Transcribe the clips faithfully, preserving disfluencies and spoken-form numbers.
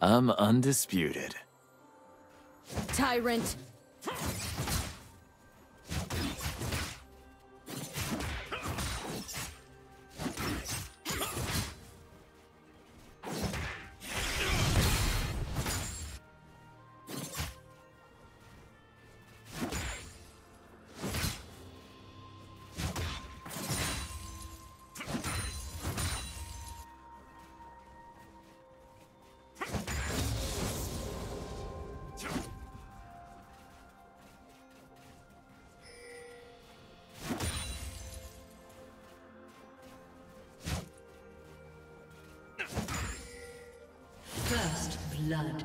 I'm undisputed. Tyrant! First blood.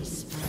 killing spree.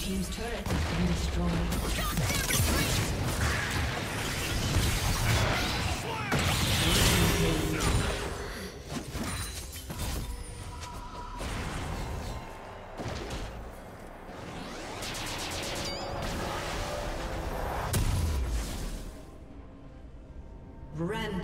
Team's turret has been destroyed.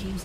Team's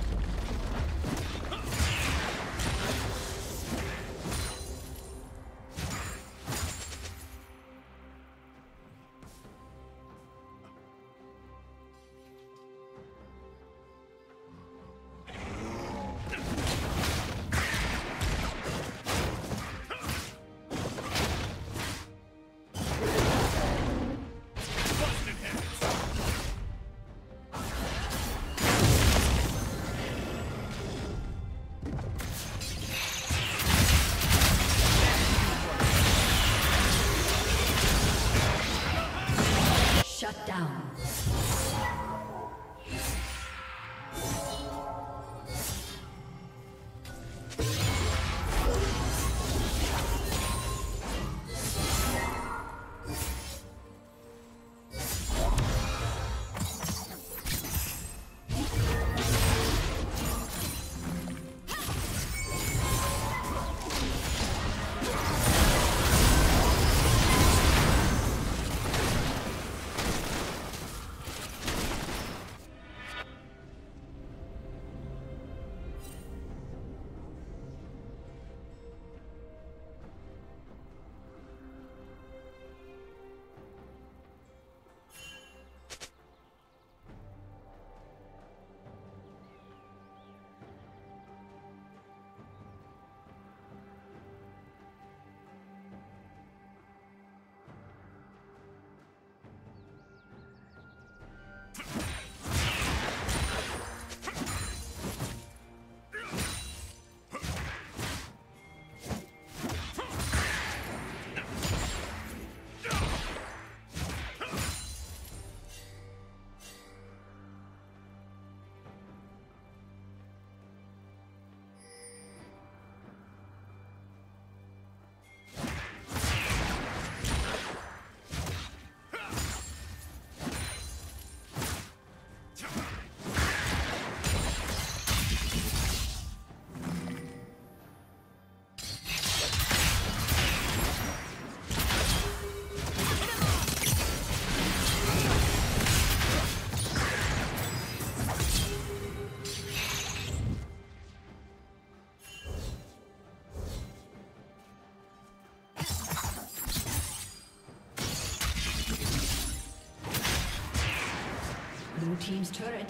team's turret